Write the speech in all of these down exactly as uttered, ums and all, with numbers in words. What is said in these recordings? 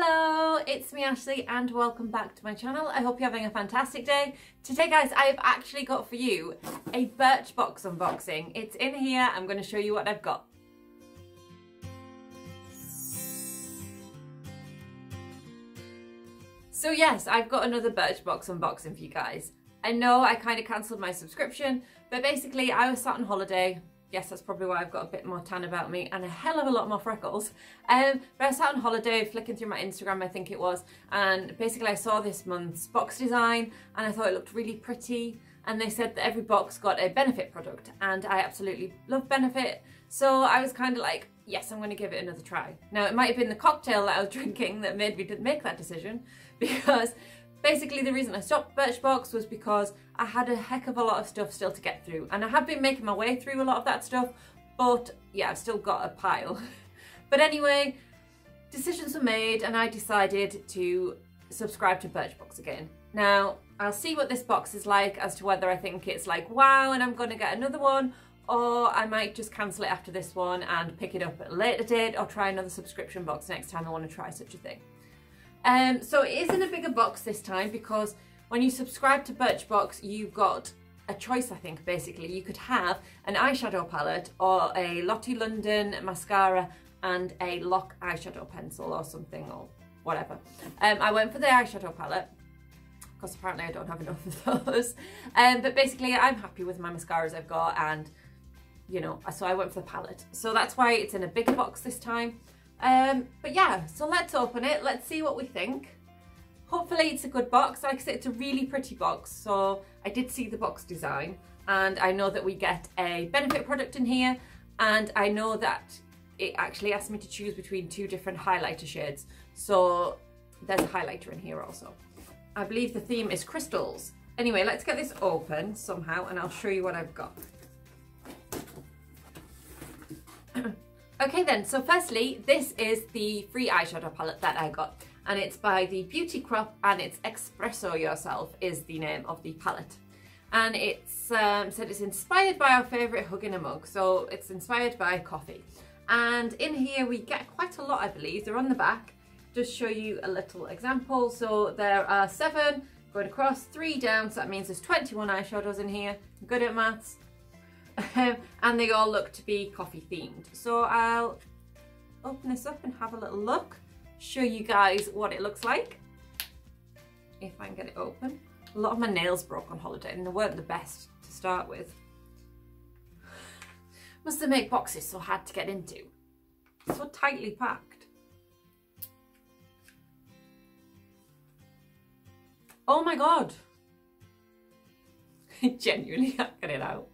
Hello, it's me Ashley and welcome back to my channel. I hope you're having a fantastic day. Today guys, I've actually got for you a Birchbox unboxing. It's in here, I'm going to show you what I've got. So yes, I've got another Birchbox unboxing for you guys. I know I kind of cancelled my subscription, but basically I was sat on holiday. Yes, that's probably why I've got a bit more tan about me and a hell of a lot more freckles. Um, but I was out on holiday flicking through my Instagram, I think it was, and basically I saw this month's box design and I thought it looked really pretty, and they said that every box got a Benefit product and I absolutely love Benefit, so I was kind of like, yes, I'm going to give it another try. Now it might have been the cocktail that I was drinking that made me make that decision, because basically the reason I stopped Birchbox was because I had a heck of a lot of stuff still to get through, and I have been making my way through a lot of that stuff, but yeah, I've still got a pile. But anyway, decisions were made and I decided to subscribe to Birchbox again. Now I'll see what this box is like as to whether I think it's like wow and I'm going to get another one, or I might just cancel it after this one and pick it up at a later date, or try another subscription box next time I want to try such a thing. Um, so it isn't a bigger box this time, because when you subscribe to Birchbox, you've got a choice, I think, basically. You could have an eyeshadow palette or a Lottie London mascara and a Lock eyeshadow pencil or something, or whatever. Um, I went for the eyeshadow palette, because apparently I don't have enough of those. Um, but basically I'm happy with my mascaras I've got, and, you know, so I went for the palette. So that's why it's in a bigger box this time. Um, but yeah, so let's open it, let's see what we think. Hopefully it's a good box. Like I said, it's a really pretty box, so I did see the box design and I know that we get a Benefit product in here, and I know that it actually asked me to choose between two different highlighter shades, so there's a highlighter in here also. I believe the theme is crystals. Anyway, let's get this open somehow and I'll show you what I've got. Okay then, so firstly, this is the free eyeshadow palette that I got, and it's by the Beauty Crop, and it's Espresso Yourself is the name of the palette. And it's um, said it's inspired by our favourite hug in a mug, so it's inspired by coffee. And in here we get quite a lot, I believe. They're on the back. Just show you a little example. So there are seven going across, three down, so that means there's twenty-one eyeshadows in here. I'm good at maths. Um, and they all look to be coffee themed. So I'll open this up and have a little look, show you guys what it looks like, if I can get it open. A lot of my nails broke on holiday and they weren't the best to start with. Must they make boxes so hard to get into? So tightly packed. Oh my God. I genuinely can't get it out.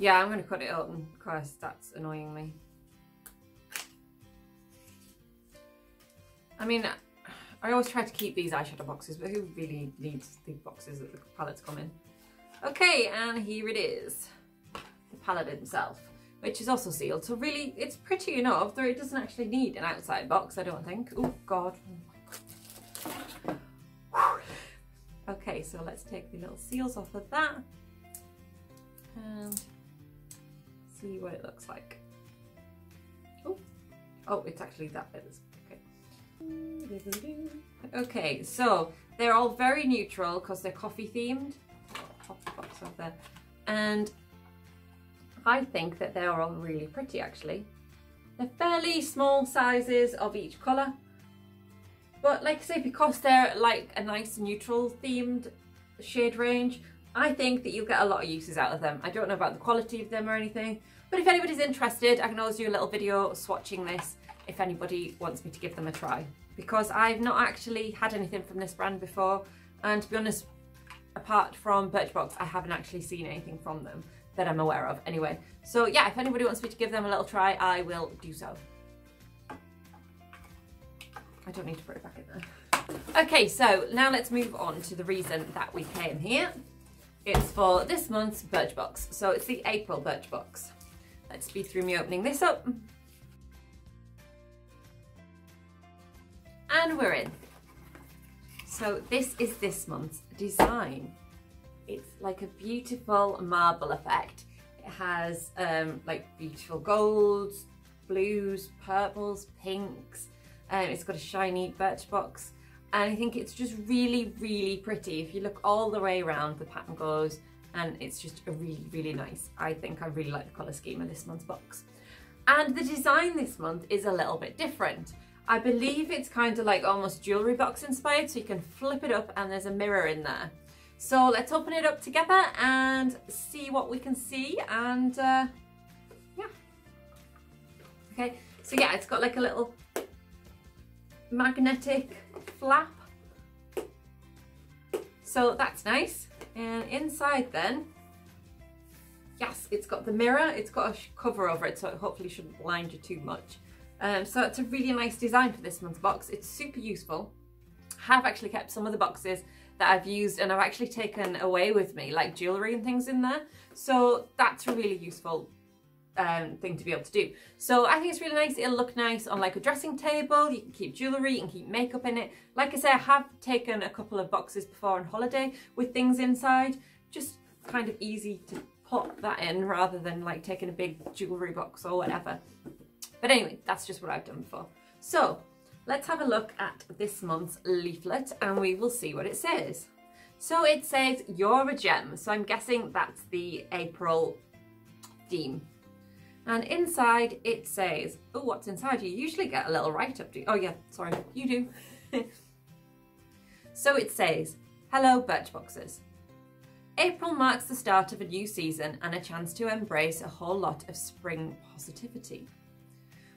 Yeah, I'm going to cut it open because that's annoying me. I mean, I always try to keep these eyeshadow boxes, but who really needs the boxes that the palettes come in? Okay, and here it is. The palette itself, which is also sealed. So really, it's pretty enough, though it doesn't actually need an outside box, I don't think. Oh, God. Okay, so let's take the little seals off of that and see what it looks like. Oh, oh, it's actually that bit. Okay. Okay, so they're all very neutral because they're coffee themed. Pop the box off there, and I think that they are all really pretty. Actually, they're fairly small sizes of each color, but like I say, because they're like a nice neutral themed shade range, I think that you'll get a lot of uses out of them. I don't know about the quality of them or anything, but if anybody's interested, I can always do a little video swatching this if anybody wants me to give them a try, because I've not actually had anything from this brand before, and to be honest, apart from Birchbox, I haven't actually seen anything from them that I'm aware of anyway. So yeah, if anybody wants me to give them a little try, I will do so. I don't need to put it back in there. Okay, so now let's move on to the reason that we came here. It's for this month's Birchbox, so it's the April Birchbox. Let's speed through me opening this up. And we're in. So this is this month's design. It's like a beautiful marble effect. It has um, like beautiful golds, blues, purples, pinks. Um, it's got a shiny Birchbox, and I think it's just really, really pretty. If you look all the way around, the pattern goes, and it's just a really, really nice. I think I really like the colour scheme of this month's box. And the design this month is a little bit different. I believe it's kind of like almost jewellery box inspired, so you can flip it up and there's a mirror in there. So let's open it up together and see what we can see, and uh, yeah. Okay, so yeah, it's got like a little magnetic flap. So that's nice. And inside then, yes, it's got the mirror, it's got a cover over it, so it hopefully shouldn't blind you too much. Um, so it's a really nice design for this month's box. It's super useful. I have actually kept some of the boxes that I've used, and I've actually taken away with me, like jewellery and things in there. So that's a really useful um, thing to be able to do. So I think it's really nice. It'll look nice on like a dressing table. You can keep jewellery, you can keep makeup in it. Like I say, I have taken a couple of boxes before on holiday with things inside. Just kind of easy to pop that in rather than like taking a big jewellery box or whatever. But anyway, that's just what I've done before. So let's have a look at this month's leaflet and we will see what it says. So it says, "You're a gem." So I'm guessing that's the April theme. And inside it says, oh, what's inside? You usually get a little write-up, do you? Oh yeah, sorry, you do. So it says, "Hello Birchboxers. April marks the start of a new season and a chance to embrace a whole lot of spring positivity.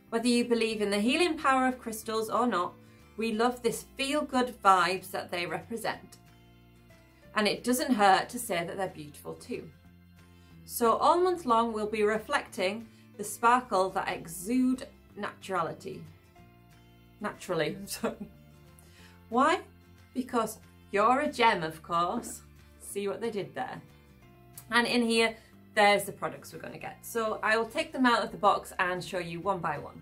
Whether you believe in the healing power of crystals or not, we love this feel-good vibes that they represent. And it doesn't hurt to say that they're beautiful too. So all month long we'll be reflecting the sparkle that exudes naturality. Naturally, I'm sorry. Why? Because you're a gem, of course." See what they did there. And in here, there's the products we're going to get. So I will take them out of the box and show you one by one.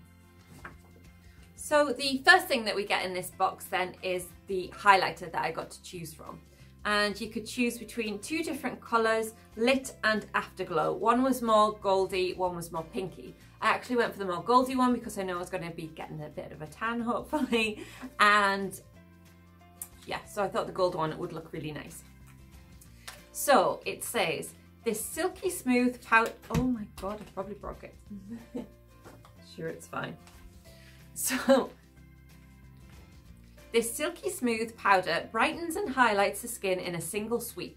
So the first thing that we get in this box then is the highlighter that I got to choose from. And you could choose between two different colours, Lit and Afterglow. One was more goldy, one was more pinky. I actually went for the more goldy one because I know I was going to be getting a bit of a tan hopefully. And yeah, so I thought the gold one would look really nice. So it says, "This silky smooth powder," oh my god, I probably broke it. Sure, it's fine. So, "This silky smooth powder brightens and highlights the skin in a single sweep,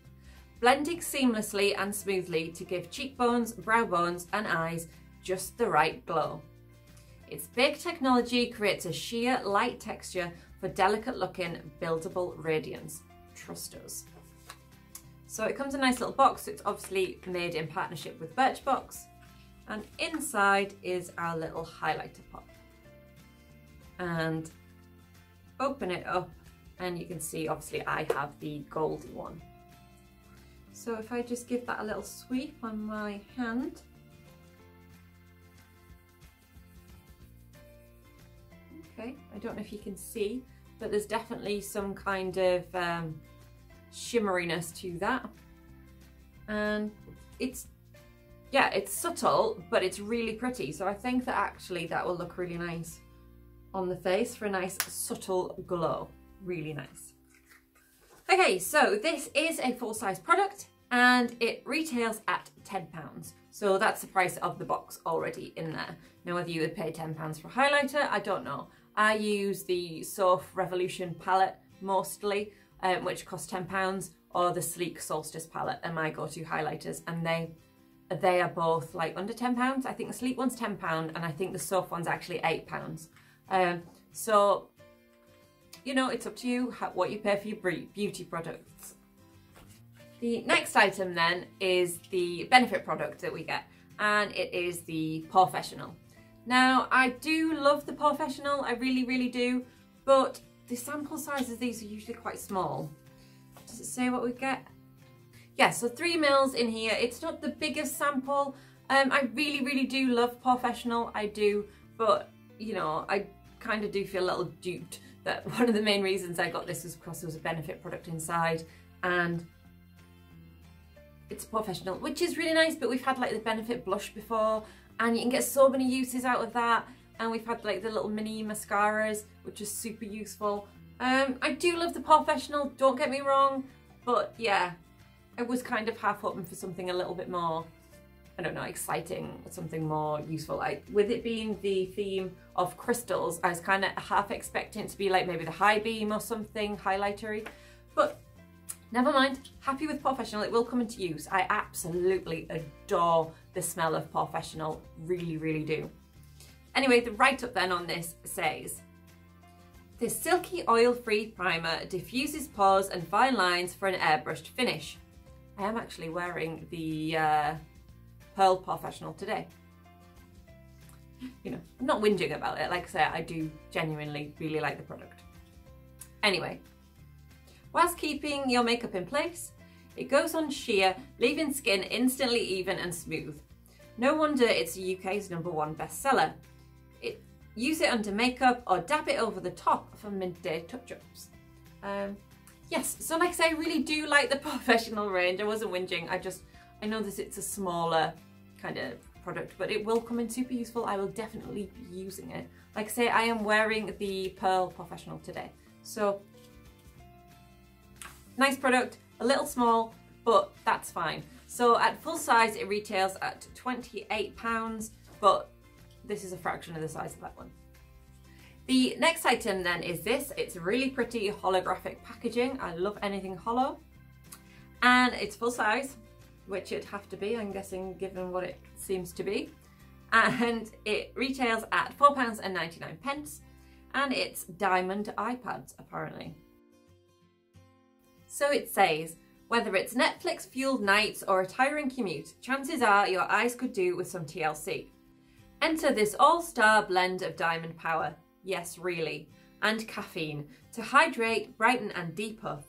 blending seamlessly and smoothly to give cheekbones, brow bones and eyes just the right glow. Its baked technology creates a sheer light texture for delicate looking buildable radiance. Trust us." So it comes in a nice little box. It's obviously made in partnership with Birchbox. And inside is our little highlighter pop. And open it up and you can see, obviously I have the goldy one. So if I just give that a little sweep on my hand. Okay, I don't know if you can see, but there's definitely some kind of um, shimmeriness to that, and it's, yeah, it's subtle but it's really pretty, so I think that actually that will look really nice on the face for a nice subtle glow. Really nice. Okay, so this is a full size product and it retails at ten pounds, so that's the price of the box already in there. Now whether you would pay ten pounds for a highlighter, I don't know. I use the Soft Revolution palette mostly, Um, which cost ten pounds, or the Sleek Solstice palette are my go-to highlighters, and they they are both like under ten pounds. I think the Sleek one's ten pounds and I think the Soft one's actually eight pounds. Um, so, you know, it's up to you how, what you pay for your beauty products. The next item then is the Benefit product that we get, and it is the Porefessional. Now, I do love the Porefessional, I really, really do, but the sample sizes of these are usually quite small. Does it say what we get? Yeah, so three mils in here. It's not the biggest sample. Um, I really, really do love Porefessional, I do, but you know, I kind of do feel a little duped that one of the main reasons I got this was because there was a Benefit product inside, and it's Porefessional, which is really nice, but we've had like the Benefit blush before and you can get so many uses out of that, and we've had like the little mini mascaras, which is super useful. Um, I do love the Porefessional, don't get me wrong, but yeah, I was kind of half hoping for something a little bit more, I don't know, exciting, something more useful. Like with it being the theme of crystals, I was kind of half expecting it to be like maybe the high beam or something highlightery, but never mind. Happy with Porefessional, it will come into use. I absolutely adore the smell of Porefessional, really, really do. Anyway, the write-up then on this says, this silky oil-free primer diffuses pores and fine lines for an airbrushed finish. I am actually wearing the uh, Pearl Porefessional today. You know, I'm not whinging about it. Like I said, I do genuinely really like the product. Anyway, whilst keeping your makeup in place, it goes on sheer, leaving skin instantly even and smooth. No wonder it's the U K's number one bestseller. It, use it under makeup or dab it over the top for midday touch-ups. Um, yes, so like I say, I really do like the Porefessional range. I wasn't whinging, I just, I know that it's a smaller kind of product, but it will come in super useful. I will definitely be using it. Like I say, I am wearing the Pearl Porefessional today. So, nice product, a little small, but that's fine. So at full size, it retails at twenty-eight pounds, but this is a fraction of the size of that one. The next item then is this. It's really pretty holographic packaging. I love anything hollow. And it's full size, which it'd have to be, I'm guessing, given what it seems to be. And it retails at four pounds ninety-nine. And it's diamond eye pads, apparently. So it says, whether it's Netflix-fueled nights or a tiring commute, chances are your eyes could do with some T L C. Enter this all-star blend of diamond power, yes really, and caffeine to hydrate, brighten and depuff.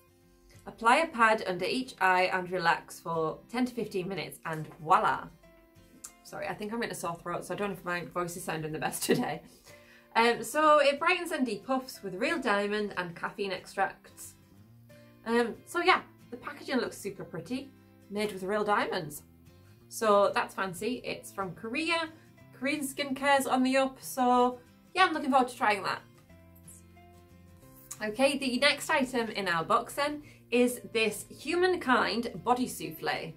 Apply a pad under each eye and relax for ten to fifteen minutes and voila. Sorry, I think I'm in a sore throat, so I don't know if my voice is sounding the best today. Um, so it brightens and depuffs with real diamond and caffeine extracts. Um, so yeah, the packaging looks super pretty, made with real diamonds. So that's fancy, it's from Korea. Korean skincare's on the up, so yeah, I'm looking forward to trying that. Okay, the next item in our box then is this Human+Kind Body Soufflé.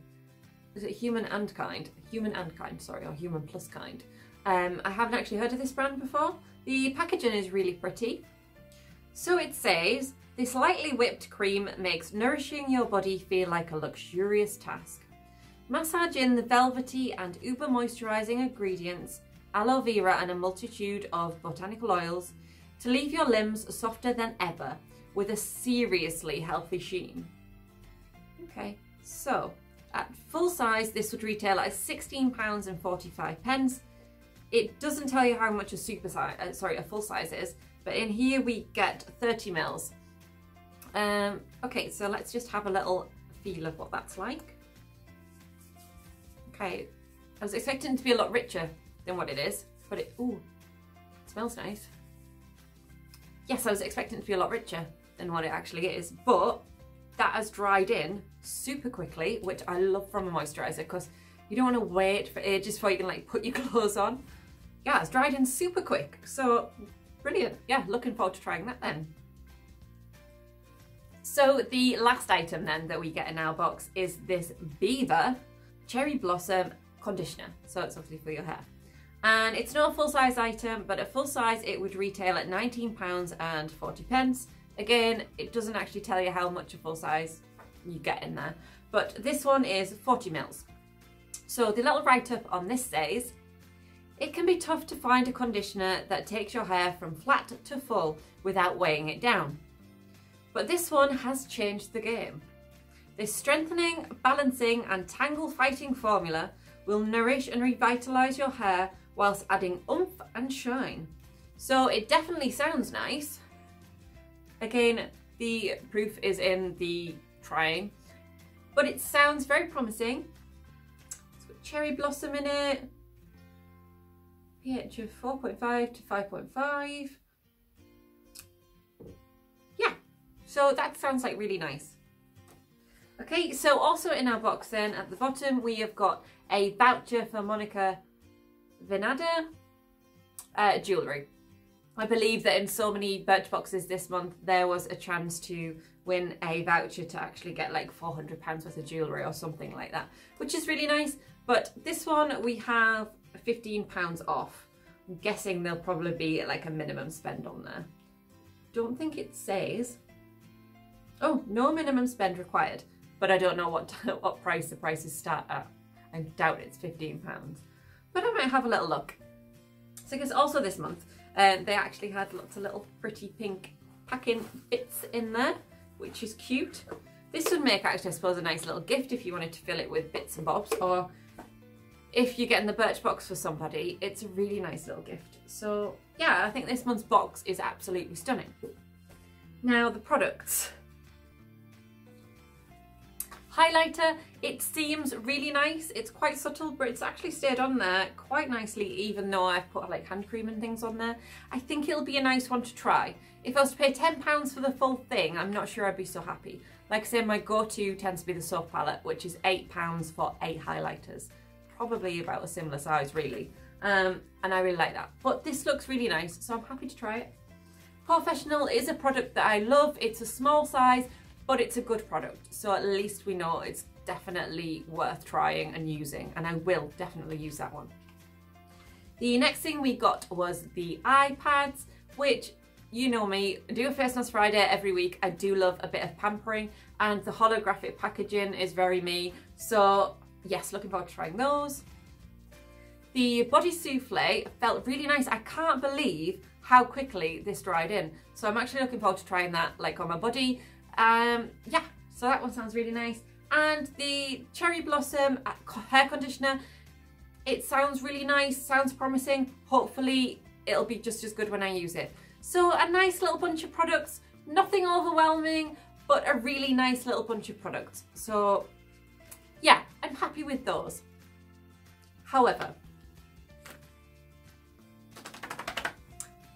Is it Human and Kind? Human and Kind, sorry, or Human Plus Kind. Um, I haven't actually heard of this brand before. The packaging is really pretty. So it says, this lightly whipped cream makes nourishing your body feel like a luxurious task. Massage in the velvety and uber moisturising ingredients, aloe vera and a multitude of botanical oils to leave your limbs softer than ever with a seriously healthy sheen. Okay, so at full size this would retail at sixteen pounds forty-five. It doesn't tell you how much a super size, uh, sorry, a full size is, but in here we get thirty mils. Um, okay, so let's just have a little feel of what that's like. Okay, I was expecting it to be a lot richer than what it is, but it, ooh, it smells nice. Yes, I was expecting it to be a lot richer than what it actually is, but that has dried in super quickly, which I love from a moisturiser, because you don't want to wait for ages before you can like put your clothes on. Yeah, it's dried in super quick, so brilliant. Yeah, looking forward to trying that then. So the last item then that we get in our box is this Beaver Cherry Blossom Conditioner. So it's obviously for your hair. And it's not a full size item, but at full size it would retail at nineteen pounds forty. Again, it doesn't actually tell you how much a full size you get in there. But this one is forty mils. So the little write-up on this says, it can be tough to find a conditioner that takes your hair from flat to full without weighing it down. But this one has changed the game. This strengthening, balancing and tangle fighting formula will nourish and revitalise your hair whilst adding oomph and shine. So it definitely sounds nice. Again, the proof is in the trying, but it sounds very promising. It's got cherry blossom in it, pH of four point five to five point five. So that sounds like really nice. Okay, so also in our box then at the bottom we have got a voucher for Monica Vinada uh, jewellery. I believe that in so many Birchboxes this month there was a chance to win a voucher to actually get like four hundred pounds worth of jewellery or something like that, which is really nice. But this one we have fifteen pounds off. I'm guessing there'll probably be like a minimum spend on there. Don't think it says. Oh, no minimum spend required, but I don't know what what price the prices start at. I doubt it's fifteen pounds, but I might have a little look. So I guess also this month um, they actually had lots of little pretty pink packing bits in there, which is cute. This would make actually, I suppose, a nice little gift if you wanted to fill it with bits and bobs, or if you're getting the Birchbox for somebody, it's a really nice little gift. So yeah, I think this month's box is absolutely stunning. Now the products. Highlighter, it seems really nice. It's quite subtle, but it's actually stayed on there quite nicely, even though I've put like hand cream and things on there. I think it'll be a nice one to try. If I was to pay ten pounds for the full thing, I'm not sure I'd be so happy. Like I say, my go-to tends to be the soft palette, which is eight pounds for eight highlighters. Probably about a similar size, really. Um, and I really like that. But this looks really nice, so I'm happy to try it. Porefessional is a product that I love. It's a small size, but it's a good product, so at least we know it's definitely worth trying and using, and I will definitely use that one. The next thing we got was the iPads, which, you know me, I do a Face Mask Friday every week. I do love a bit of pampering, and the holographic packaging is very me, so yes, looking forward to trying those. The body souffle felt really nice. I can't believe how quickly this dried in, so I'm actually looking forward to trying that like on my body. Um, yeah, so that one sounds really nice. And the Cherry Blossom hair conditioner, it sounds really nice, sounds promising. Hopefully it'll be just as good when I use it. So a nice little bunch of products, nothing overwhelming, but a really nice little bunch of products. So yeah, I'm happy with those. However,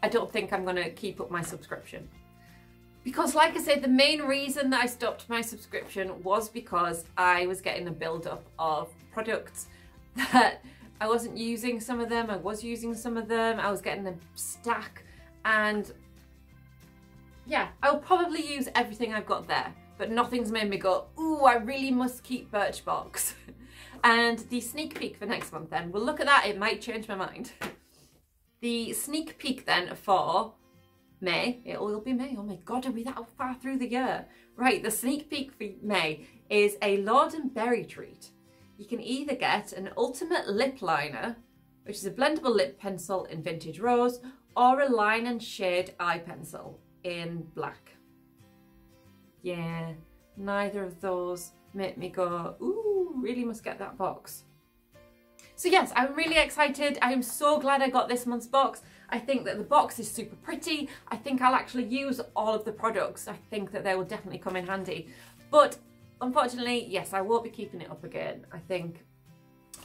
I don't think I'm going to keep up my subscription. Because like I said, the main reason that I stopped my subscription was because I was getting a build-up of products that I wasn't using some of them, I was using some of them, I was getting a stack, and yeah, I'll probably use everything I've got there, but nothing's made me go, ooh, I really must keep Birchbox. And the sneak peek for next month then, we'll look at that, it might change my mind. The sneak peek then for May, it will be May, oh my god, are we that far through the year? Right, the sneak peek for May is a Lord and Berry treat. You can either get an Ultimate Lip Liner, which is a blendable lip pencil in Vintage Rose, or a Line and Shade Eye Pencil in black. Yeah, neither of those make me go, ooh, really must get that box. So yes, I'm really excited. I am so glad I got this month's box. I think that the box is super pretty. I think I'll actually use all of the products. I think that they will definitely come in handy. But unfortunately, yes, I won't be keeping it up again. I think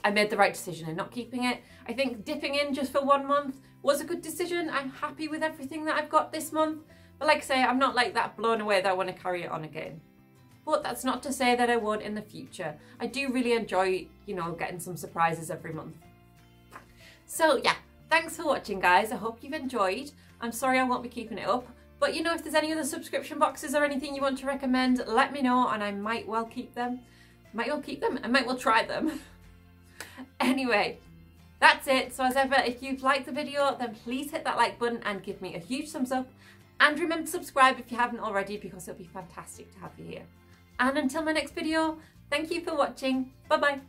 I made the right decision in not keeping it. I think dipping in just for one month was a good decision. I'm happy with everything that I've got this month. But like I say, I'm not like that blown away that I want to carry it on again. But that's not to say that I won't in the future. I do really enjoy, you know, getting some surprises every month. So yeah. Thanks for watching, guys. I hope you've enjoyed. I'm sorry I won't be keeping it up, but you know, if there's any other subscription boxes or anything you want to recommend, let me know and I might well keep them. Might well keep them? I might well try them. Anyway, that's it. So as ever, if you've liked the video, then please hit that like button and give me a huge thumbs up. And remember to subscribe if you haven't already, because it'll be fantastic to have you here. And until my next video, thank you for watching. Bye-bye.